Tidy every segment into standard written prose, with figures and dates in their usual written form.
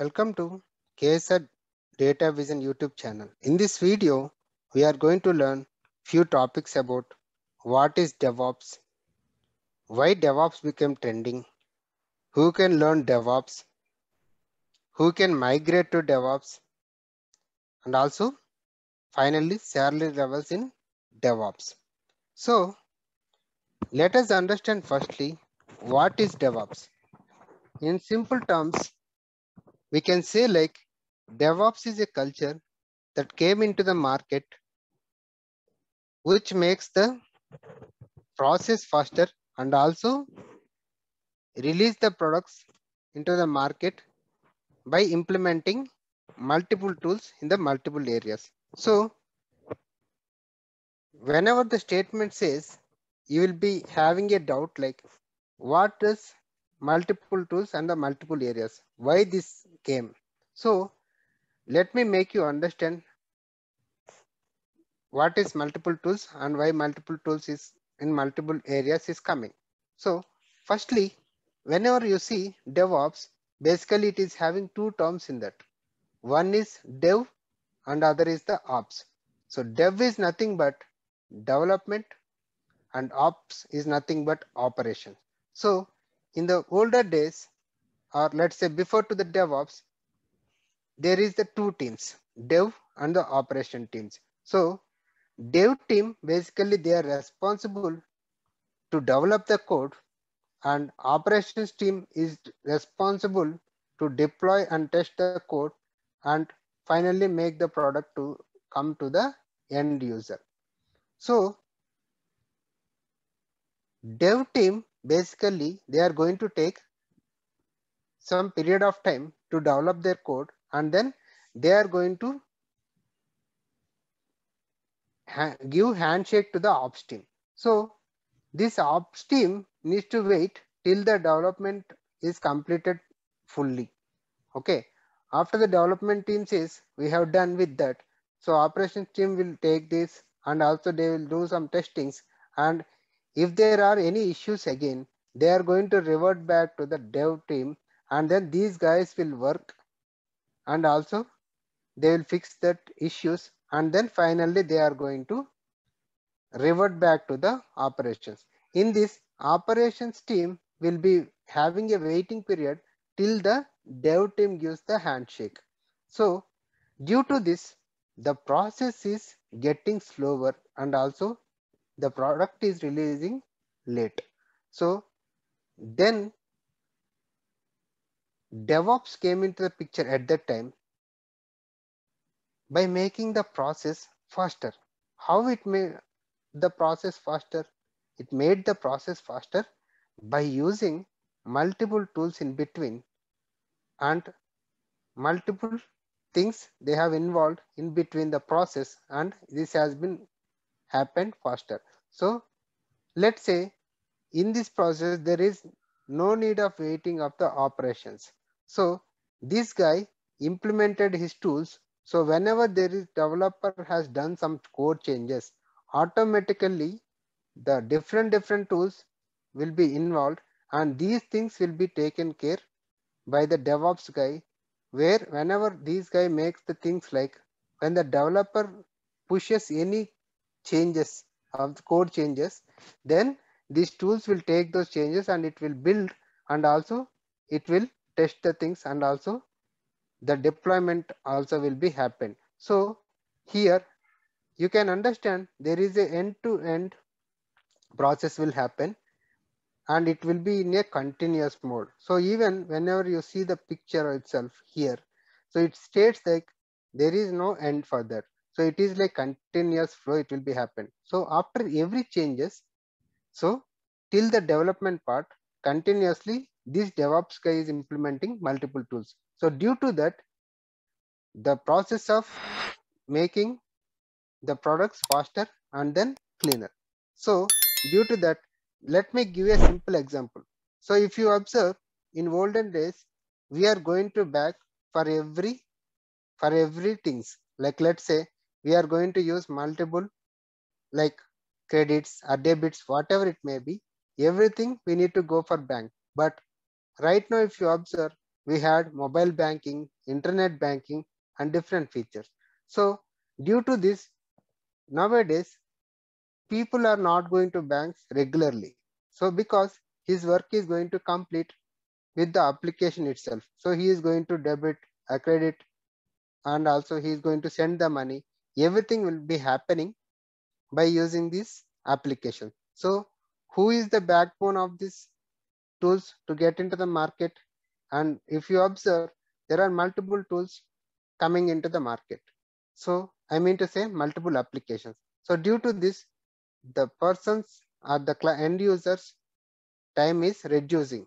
Welcome to KSR Datavizon YouTube channel. In this video, we are going to learn few topics about what is DevOps, why DevOps became trending, who can learn DevOps, who can migrate to DevOps, and also finally salary levels in DevOps. So let us understand firstly what is DevOps. In simple terms, we can say like DevOps is a culture that came into the market which makes the process faster and also release the products into the market by implementing multiple tools in the multiple areas. So whenever the statement says, you will be having a doubt like what is multiple tools and the multiple areas, why this came. So let me make you understand what is multiple tools and why multiple tools is in multiple areas is coming. So firstly, whenever you see DevOps, basically it is having two terms in that. One is dev and other is the ops. So dev is nothing but development and ops is nothing but operation. So in the older days, or let's say before to the DevOps, there is the two teams, dev and the operation teams. So dev team, basically they are responsible to develop the code, and operations team is responsible to deploy and test the code and finally make the product to come to the end user. So dev team, basically they are going to take some period of time to develop their code, and then they are going to give handshake to the ops team. So this ops team needs to wait till the development is completed fully. Okay, after the development team says we have done with that, so operations team will take this and also they will do some testings, and if there are any issues again, they are going to revert back to the dev team, and then these guys will work and also they will fix that issues, and then finally they are going to revert back to the operations. In this, operations team will be having a waiting period till the dev team gives the handshake. So due to this, the process is getting slower and also the product is releasing late. So then DevOps came into the picture at that time by making the process faster. How it made the process faster? It made the process faster by using multiple tools in between and multiple things they have involved in between the process, and this has been happened faster. So let's say in this process there is no need of waiting of the operations. So this guy implemented his tools. So whenever there is developer has done some code changes, automatically the different tools will be involved, and these things will be taken care by the DevOps guy, where whenever these guy makes the things, like when the developer pushes any changes of the code changes, then these tools will take those changes and it will build, and also it will test the things, and also the deployment also will be happen. So here you can understand there is a end-to-end process will happen, and it will be in a continuous mode. So even whenever you see the picture itself here, so it states like there is no end for that. So it is like continuous flow, it will be happen. So after every changes, so till the development part, continuously this DevOps guy is implementing multiple tools. So due to that, the process of making the products faster and then cleaner. So due to that, let me give a simple example. So if you observe in olden days, we are going to back for every things. Like let's say we are going to use multiple like credits or debits, whatever it may be, everything we need to go for bank. But right now, if you observe, we had mobile banking, internet banking, and different features. So due to this, nowadays, people are not going to banks regularly. So because his work is going to complete with the application itself. So he is going to debit, credit, and also he is going to send the money. Everything will be happening by using this application. So who is the backbone of these tools to get into the market? And if you observe, there are multiple tools coming into the market. So I mean to say multiple applications. So due to this, the persons or the end users' time is reducing.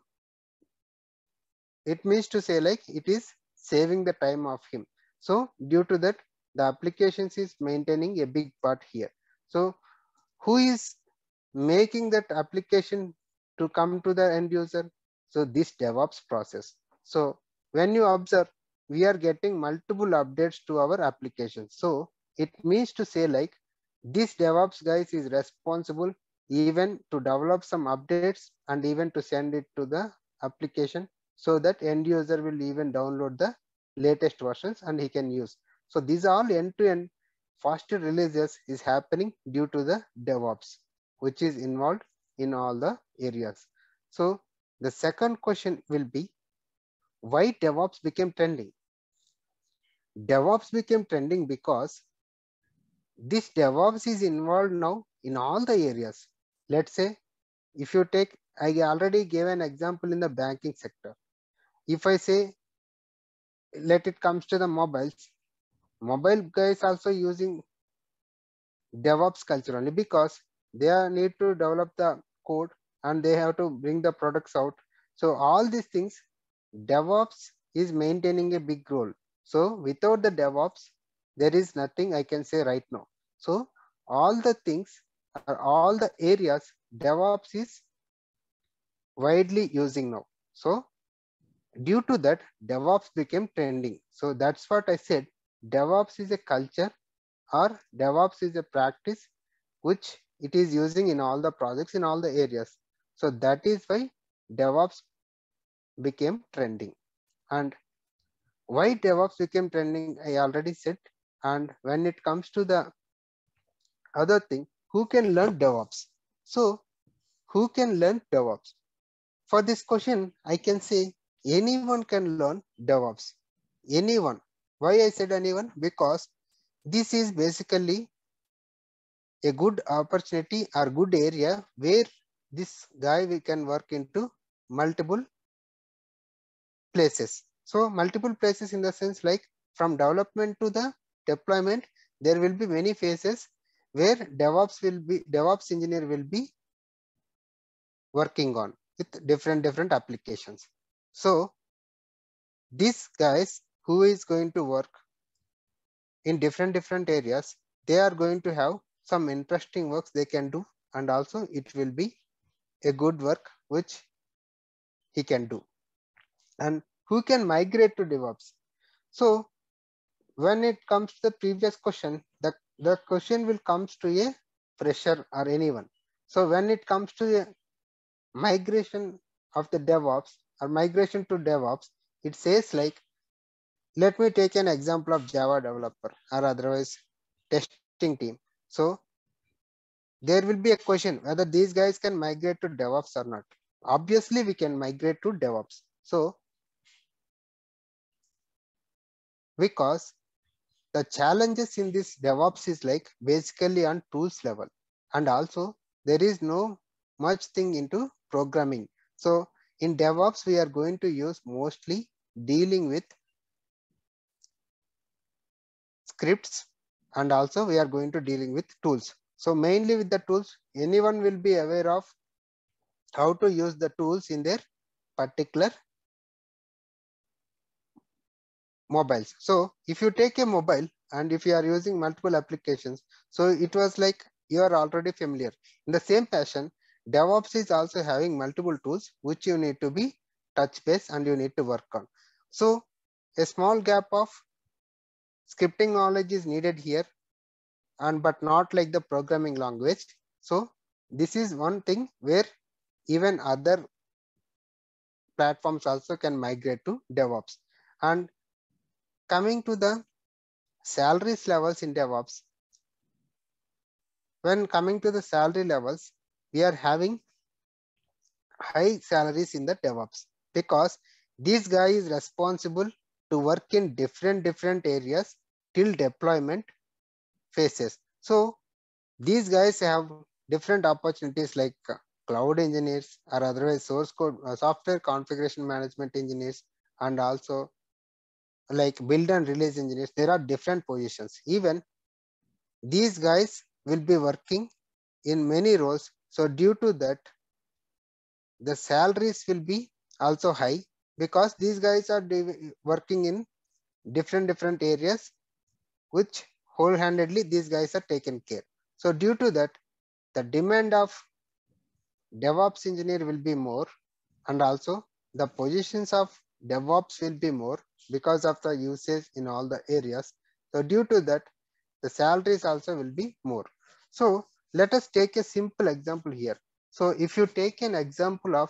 It means to say like it is saving the time of him. So due to that, the applications is maintaining a big part here. So who is making that application to come to the end user? So this DevOps process. So when you observe, we are getting multiple updates to our application. So it means to say like this DevOps guys is responsible even to develop some updates and even to send it to the application so that end user will even download the latest versions and he can use. So these all end-to-end faster releases is happening due to the DevOps, which is involved in all the areas. So the second question will be, why DevOps became trending? DevOps became trending because this DevOps is involved now in all the areas. Let's say if you take, I already gave an example in the banking sector. If I say, let it comes to the mobiles, mobile guys also using DevOps culture only because they need to develop the code and they have to bring the products out. So all these things, DevOps is maintaining a big role. So without the DevOps, there is nothing I can say right now. So all the things or all the areas DevOps is widely using now. So due to that, DevOps became trending. So that's what I said. DevOps is a culture or DevOps is a practice which it is using in all the projects in all the areas. So that is why DevOps became trending. And why DevOps became trending, I already said. And when it comes to the other thing, who can learn DevOps? So who can learn DevOps? For this question, I can say anyone can learn DevOps. Anyone. Why I said anyone? Because this is basically a good opportunity or good area where this guy we can work into multiple places. So multiple places in the sense like from development to the deployment, there will be many phases where DevOps engineer will be working on with different applications. So these guys who is going to work in different areas, they are going to have some interesting works they can do, and also it will be a good work which he can do. And who can migrate to DevOps? So when it comes to the previous question, the question will come to a fresher or anyone. So when it comes to a migration of the DevOps or migration to DevOps, it says like, let me take an example of Java developer or otherwise testing team. So there will be a question whether these guys can migrate to DevOps or not. Obviously, we can migrate to DevOps. So because the challenges in this DevOps is like basically on tools level, and also there is no much thing into programming. So in DevOps, we are going to use mostly dealing with scripts, and also we are going to dealing with tools. So mainly with the tools, anyone will be aware of how to use the tools in their particular mobiles. So if you take a mobile and if you are using multiple applications, so it was like you are already familiar. In the same fashion, DevOps is also having multiple tools which you need to be touch base and you need to work on. So a small gap of scripting knowledge is needed here, and but not like the programming language. So this is one thing where even other platforms also can migrate to DevOps. And coming to the salaries levels in DevOps, when coming to the salary levels, we are having high salaries in the DevOps because this guy is responsible to work in different areas till deployment phases. So these guys have different opportunities like cloud engineers or otherwise source code, software configuration management engineers, and also like build and release engineers. There are different positions. Even these guys will be working in many roles. So due to that, the salaries will be also high because these guys are working in different areas, which wholeheartedly these guys are taken care. So due to that, the demand of DevOps engineer will be more, and also the positions of DevOps will be more because of the usage in all the areas. So due to that, the salaries also will be more. So let us take a simple example here. So if you take an example of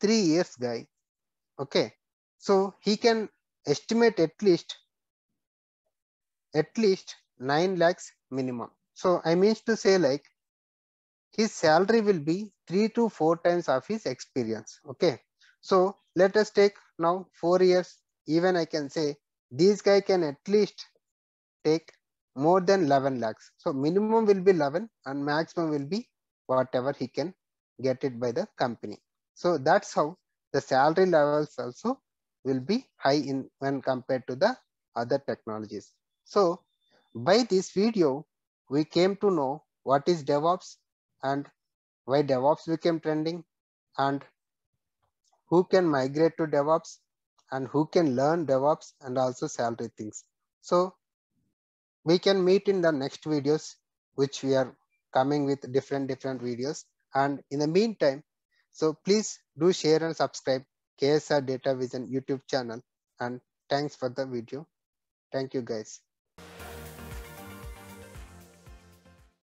3 years guy, okay, so he can estimate at least 9 lakhs minimum. So I mean to say like his salary will be 3 to 4 times of his experience. Okay, so let us take now 4 years. Even I can say this guy can at least take more than 11 lakhs. So minimum will be 11 and maximum will be whatever he can get it by the company. So that's how the salary levels also will be high in when compared to the other technologies. So by this video, we came to know what is DevOps and why DevOps became trending, and who can migrate to DevOps and who can learn DevOps, and also salary things. So we can meet in the next videos, which we are coming with different videos. And in the meantime, so please do share and subscribe KSR Datavizon YouTube channel. And thanks for the video. Thank you guys.